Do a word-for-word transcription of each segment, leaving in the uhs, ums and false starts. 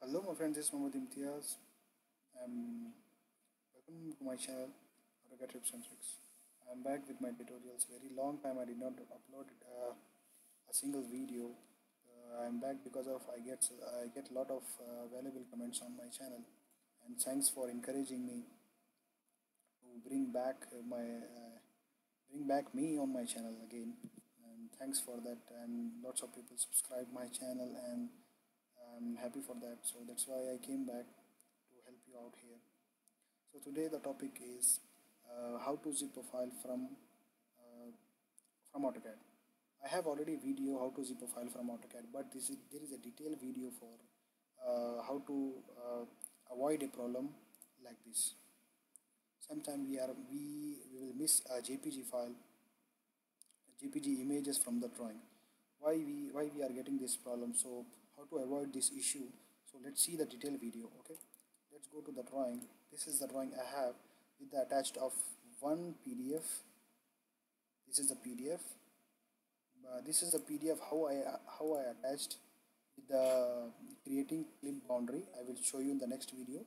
Hello my friends, this is Mohammed Imtiaz. Um, welcome to my channel AutoCAD Tips and Tricks. I am back with my tutorials. Very long time I did not upload uh, a single video. Uh, I am back because of I get I get a lot of uh, valuable comments on my channel, and thanks for encouraging me to bring back my uh, bring back me on my channel again. And thanks for that. And lots of people subscribe my channel and I'm happy for that, so that's why I came back to help you out here. So today the topic is uh, how to zip a file from uh, from AutoCAD. I have already video how to zip a file from AutoCAD, but this is there is a detailed video for uh, how to uh, avoid a problem like this. Sometimes we are we, we will miss a J P G file, a J P G images from the drawing. Why we why we are getting this problem? So how to avoid this issue? So let's see the detailed video. Okay, let's go to the drawing. This is the drawing I have with the attached of one P D F. This is the P D F. Uh, this is the P D F how I how I attached with the creating clip boundary. I will show you in the next video.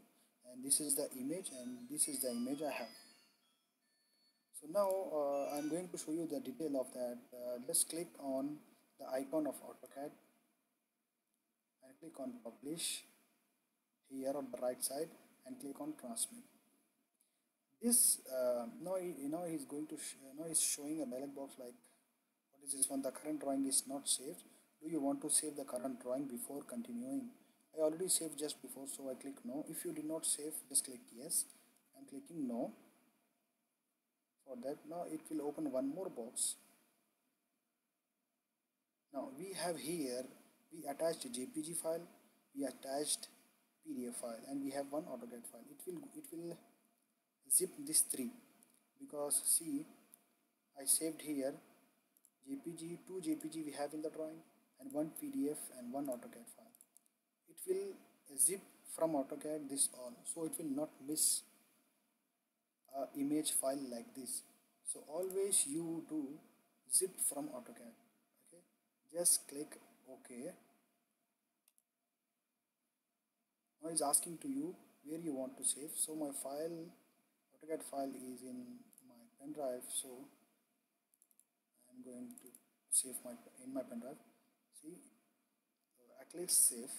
And this is the image, and this is the image I have. So now uh, I'm going to show you the detail of that. Uh, let's click on the icon of AutoCAD and click on publish here on the right side and click on transmit. This uh, now you know he's going to now he's showing a dialog box like, what is this one? The current drawing is not saved. Do you want to save the current drawing before continuing? I already saved just before, so I click no. If you did not save, just click yes. I'm clicking no. For that, now it will open one more box. Now we have here, we attached a J P G file, we attached P D F file, and we have one AutoCAD file. It will it will zip these three, because see, I saved here J P G, two J P G we have in the drawing, and one P D F and one AutoCAD file. It will zip from AutoCAD this all, so it will not miss a image file like this. So always you do zip from AutoCAD. Okay, just click OK. Now it's asking to you where you want to save. So my file, AutoCAD file, is in my pen drive. So I'm going to save my in my pen drive. See, so I click save.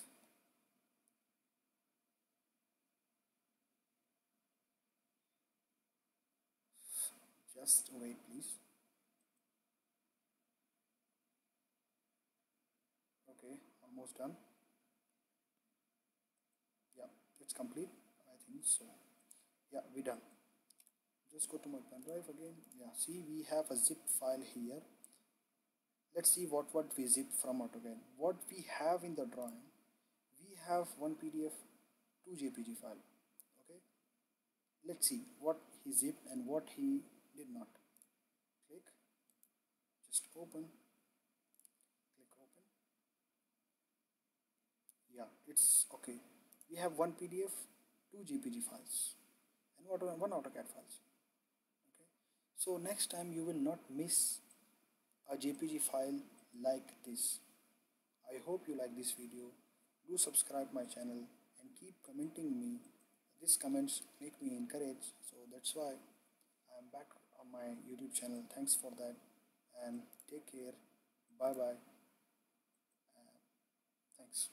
Just wait, please. Okay, almost done. Yeah, it's complete, I think so. Yeah, we done. Just go to my pen drive again. Yeah, see, we have a zip file here. Let's see what what we zip from AutoCAD. What we have in the drawing, we have one P D F, two J P G file. Okay, let's see what he zipped and what he did not. Click, just open, click open. Yeah, it's okay. We have one P D F, two J P G files, and one AutoCAD files. Okay, so next time you will not miss a J P G file like this. I hope you like this video. Do subscribe my channel and keep commenting me. These comments make me encouraged, so that's why I am back on my YouTube channel. Thanks for that, and take care. Bye bye. Uh, thanks.